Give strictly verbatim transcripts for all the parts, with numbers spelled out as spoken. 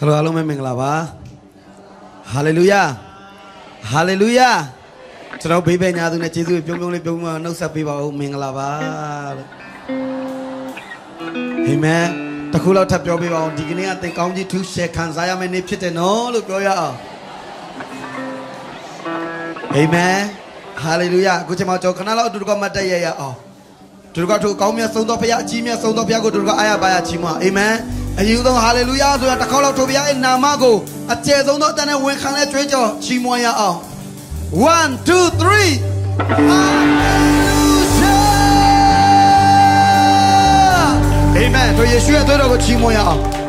Hello, hello, my Minglava. Hallelujah. Hallelujah. So, baby, now that you do, no Sapiba, Minglava. Amen. The cool out of your people on Dignity, I think only two seconds. I am a nipsit and all. Amen. Hallelujah. Good amount of canal to go Mataya. Oh. To go to Comia Sondopia, Chimia Sondopia, go to Ayabaya Chima. Amen. And you don't hallelujah to the call of Tobia in Namago. A tear don't know that I went on a treasure. Chimoya out. One, two, three. Hallelujah. Amen. To Yeshua, to the Chimoya out. Amen.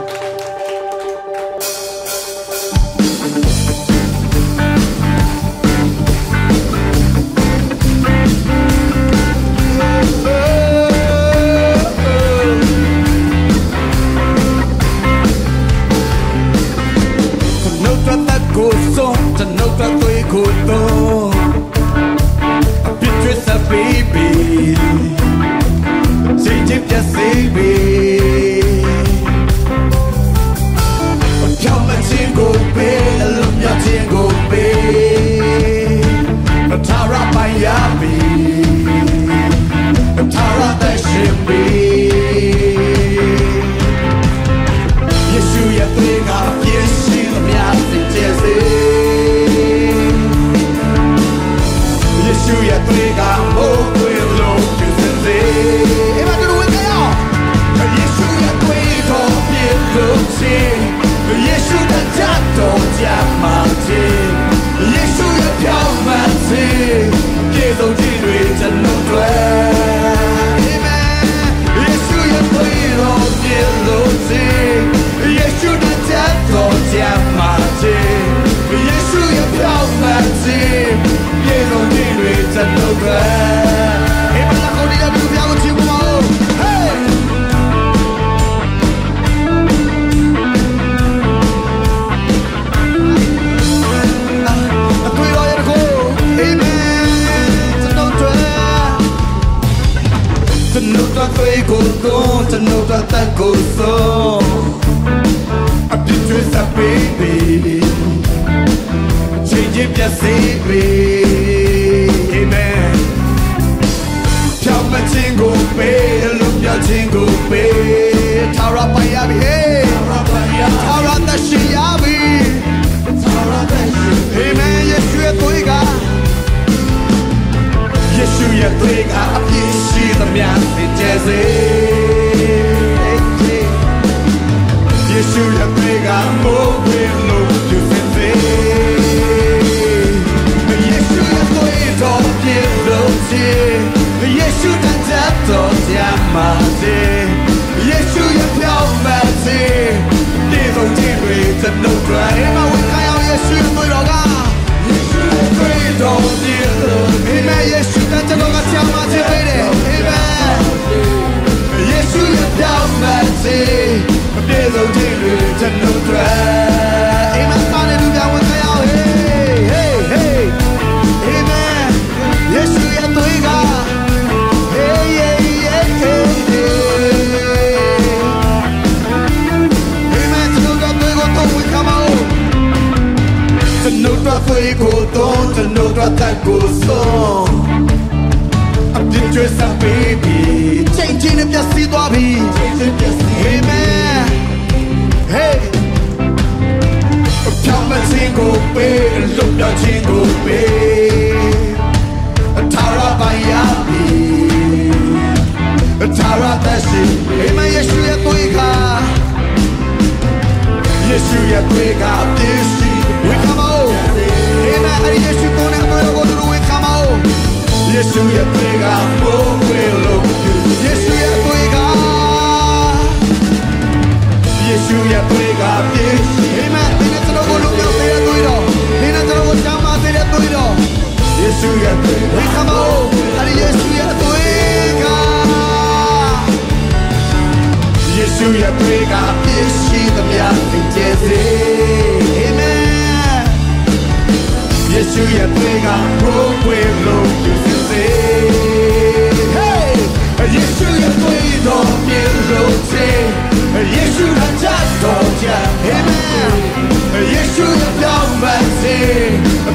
예수의 병만세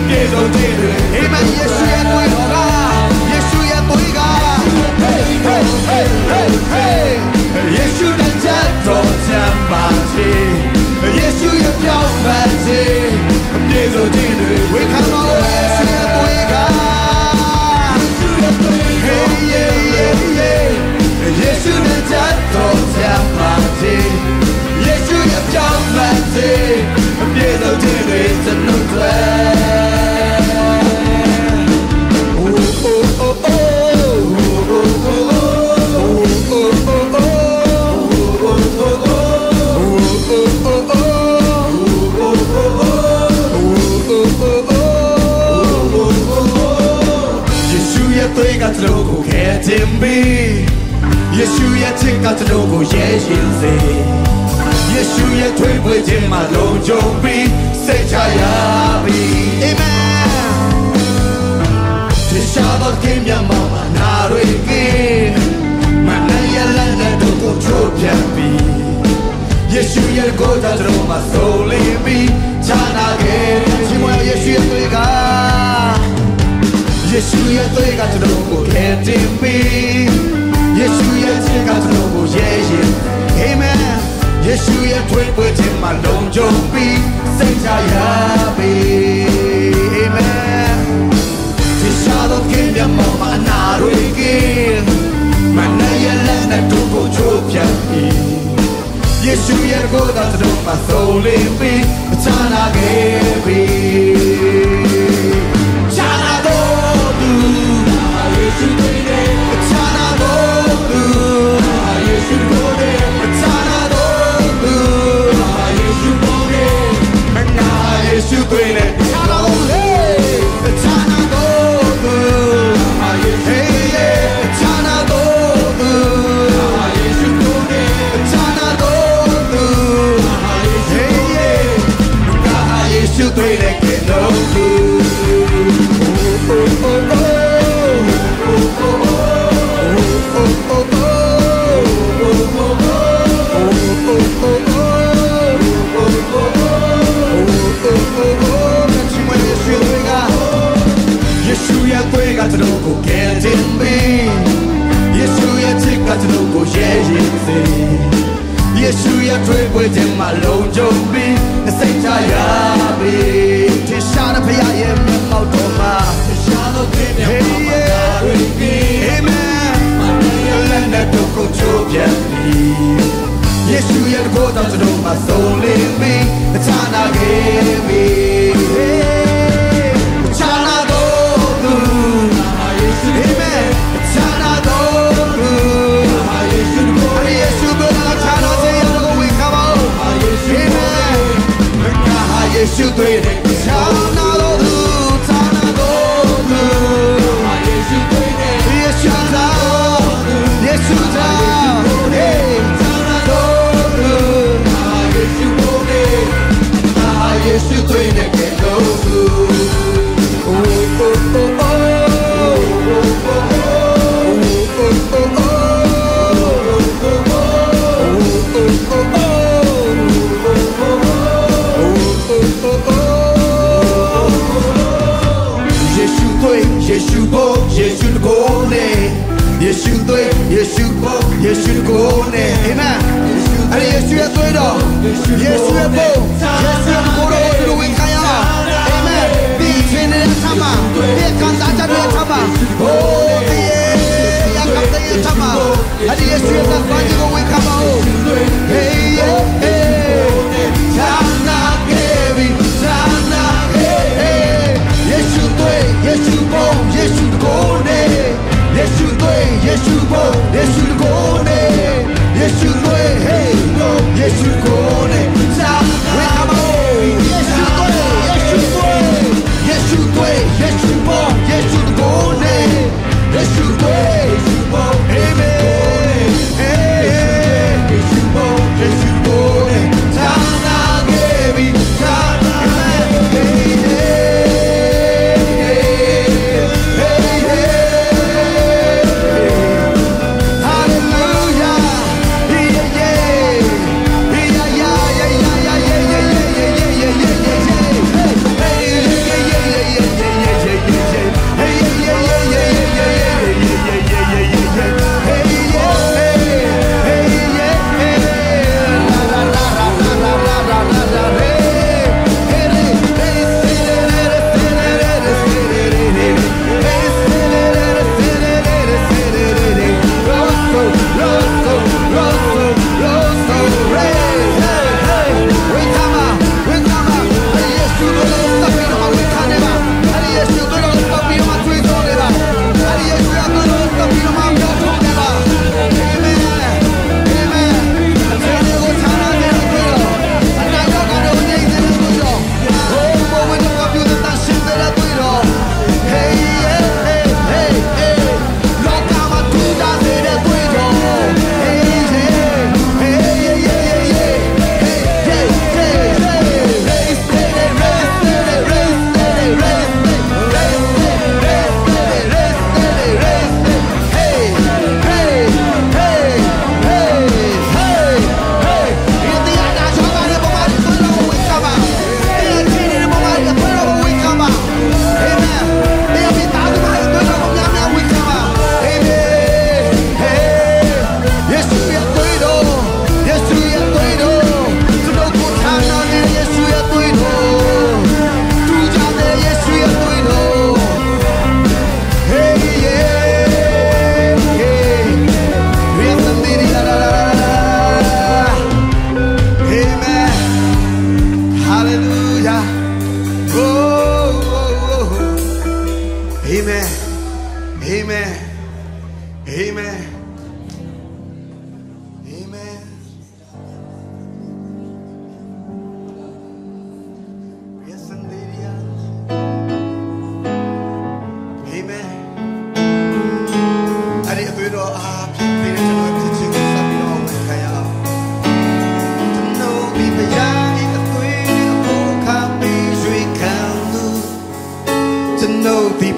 깨져지는 이만 예수의 보이라 예수의 보이가 헤이 헤이 헤이 헤이 예수는 자도참 많지 예수의 병만세 깨져지는 왜 가노 예수의 보이가 예수는 자도참 많지 예수의 병만세 깨져지는 있는 것 오오오오 예수의 피가 들어오고 깨진 빛 예수의 피가 들어오고 예신세 예수의 퇴보이지 말로 좀비 세차야비 이만 뒤샤버티면 뭐만 하루 있긴 만나야 라나 두고 좁혀비 예수의 고자 들어마 솔리비 찬하게 지모야 예수의 뜰가 예수의 뜰가 들어오고 개띠비 예수의 뜰가 들어오고 예신 이만 예수의 퇴보진 말론 좀비 생자야비맨 뒤샤도 길면 뭐만 하루 이긴 만나야 라날 두고 좁혀이 예수의 고다 들어봐 솔리비 찬하게비 찬하도두 나 예수 되네 찬하도두 나 예수 보내 Hey, hey, hey.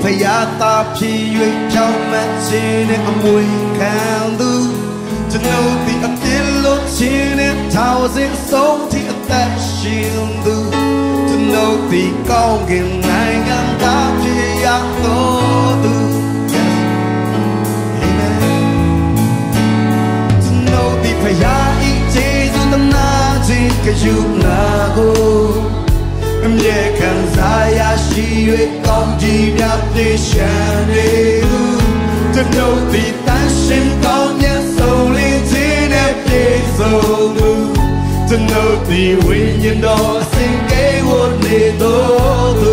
ဖယားသားဖြစ်၍ကြောက်မက်ခြင်းနဲ့အမွေခံသူကျွန်ုပ်သည်အပြစ်လို့ခြင်းနဲ့ထောင်စဉ်ဆုံးထိအသက်ရှင်သူကျွန်ုပ်သည်ကောင်းကင်နိုင်ငံသားဖြစ်ရသောသူ Yes Amen ကျွန်ုပ်သည်ဖယားဤယေရှုသမ္မာခြင်းကယူနာကိုအမြဲခံစားရရှိ၍ကောင်းကြီးများပြည့်စုံနေသူကျွန်ုပ်သည်တန်ရှင်ကောင်းမြတ်ဆုံးလေးခြင်းနဲ့ပြည့်စုံသူကျွန်ုပ်သည်ဝိညာဉ်တော်စင်ကြယ်ဝတ်နေသောသူ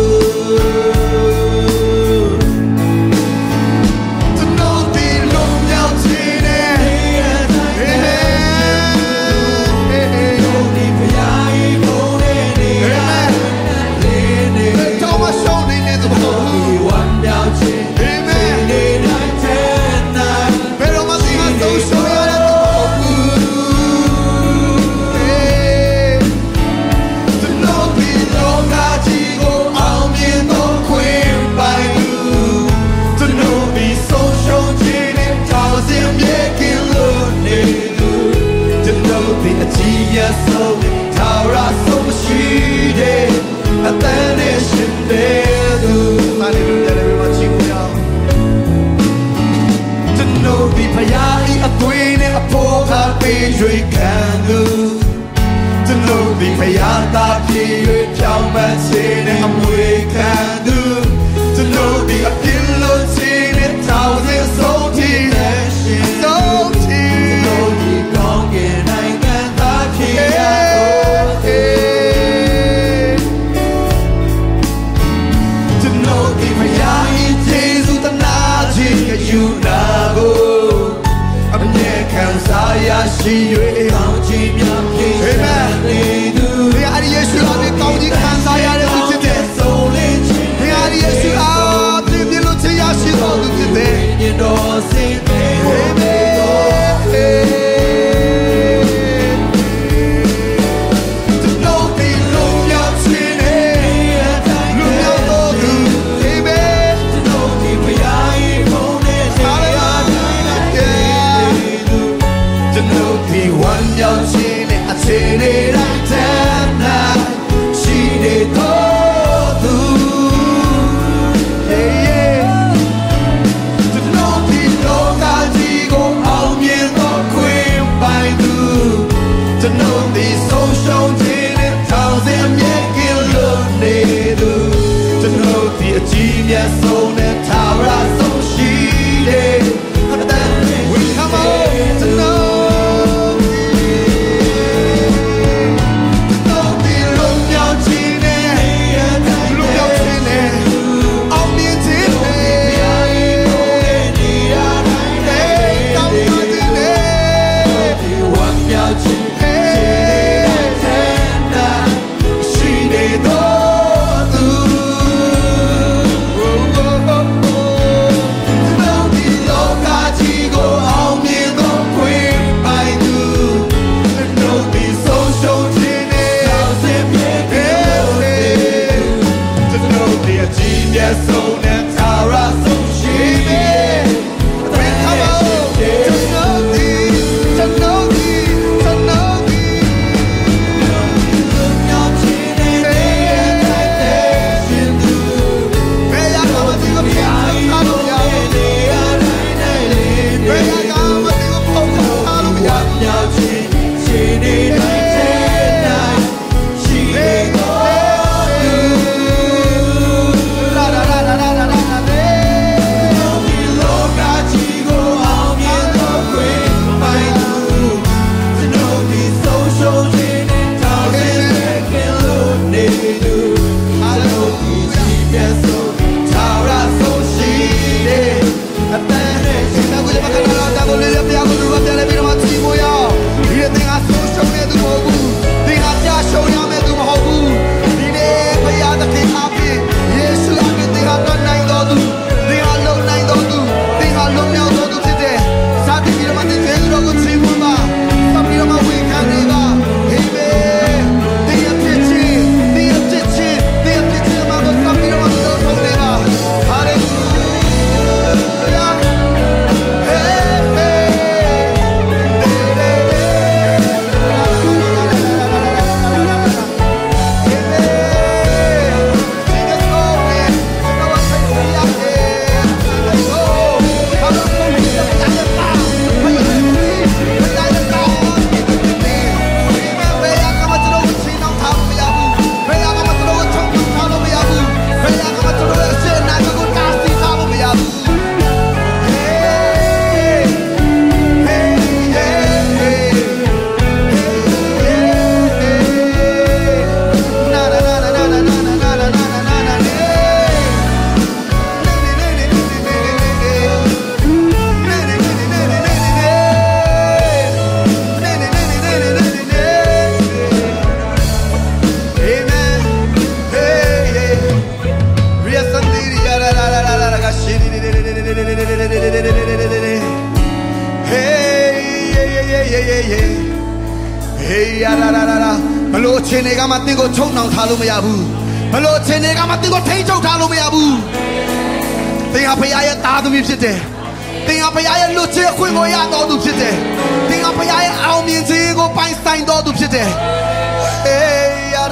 Hey, ra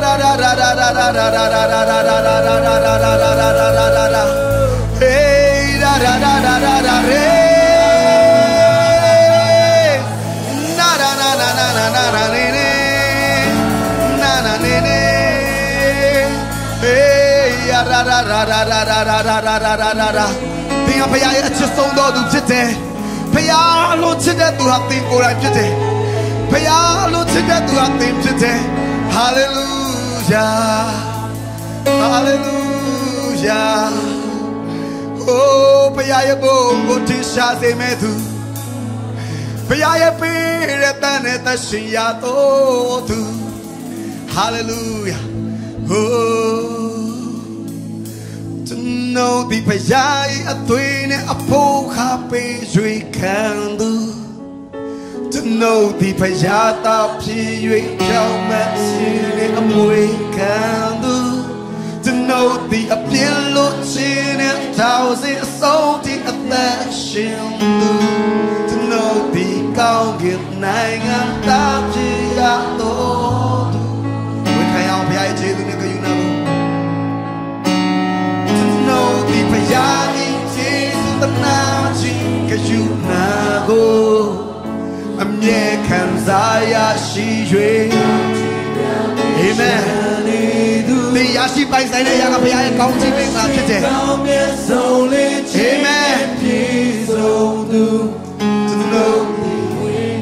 ra ra ra ra ra ra ra ra ra ra ra ra. Think of your just so do to today. Pay all to that to have thing for today. Pay all to that to have thing today. Hallelujah, hallelujah. Oh, pay I a bow to Shazi Medu. Pay I a period and a shiato to. Hallelujah. Oh. No di payai atwine apoha pejuikando. To know the payata piyui kalmatine amuikando. To know the apilo chine thousand salty affectioned. To know the kalgit nainga tapiato. We can't be ideal. Amen. You know, amen. To know the way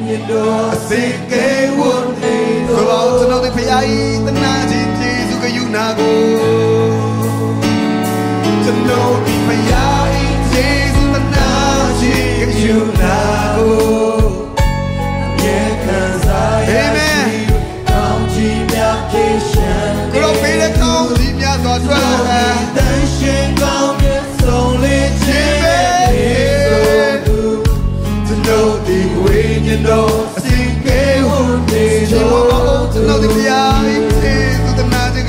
you know, sing a word, to know the reality of the magic of you know, to know the reality of the magic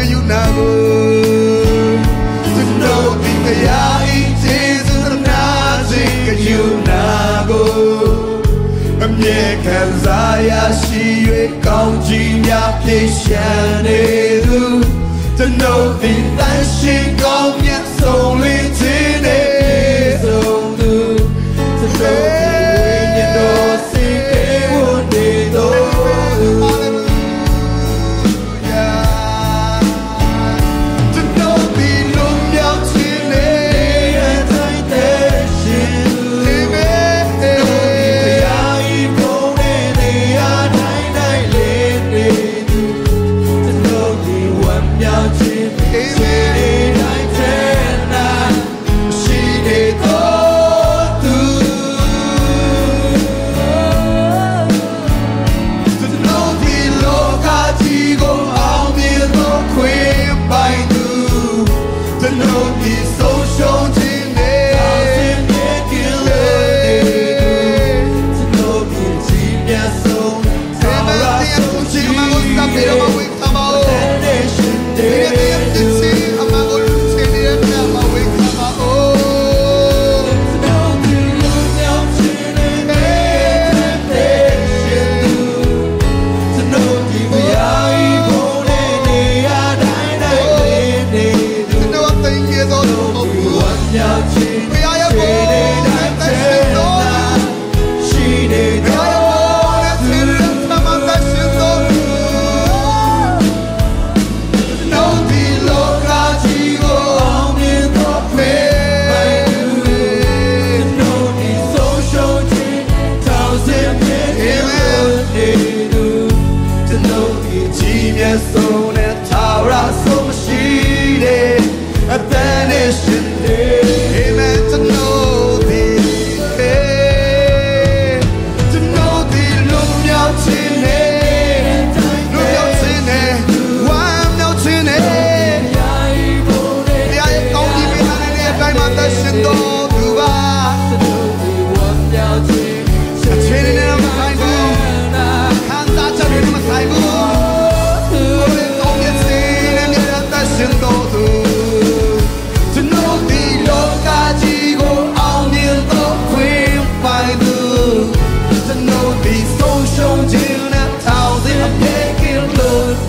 of you know. Nie kazaja siły kończy miał pieśnianeru. To nowy tańszy konia są liczyne są tu. To nowy nie dosyć wody do. To nowy lub miał czynę to też. I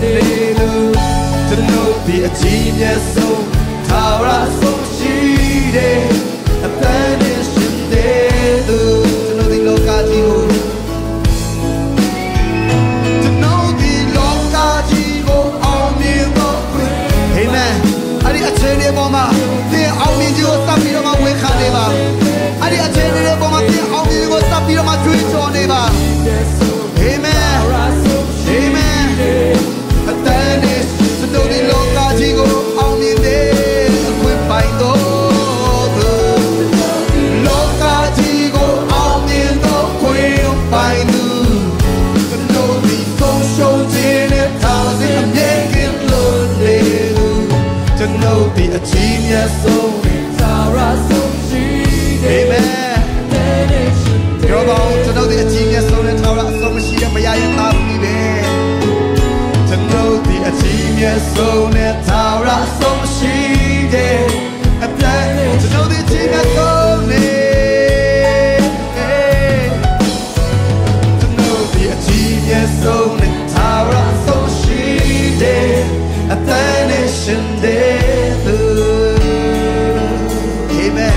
때는 저 높이 아침에서 타오라 손실에 나타내신 때도 저 어디로까지 오 Achele boma, te aumi digo sapiro ma hueja neva. Ari achele boma, te aumi digo sapiro ma chuicho neva. Amen, amen. Atanes, todo de loca digo aumi de fue paido. Loca digo aumi no fue paido. No be social dinner thousand naked lonely. No be a genius, so Tara, so she, amen. You're about to know the genius, so Tara, so she, but I am not me there. To know the genius, so Tara, so she, there. To know the genius, so there. To know the genius, so Tara, so she, there. Attention, there. Amen.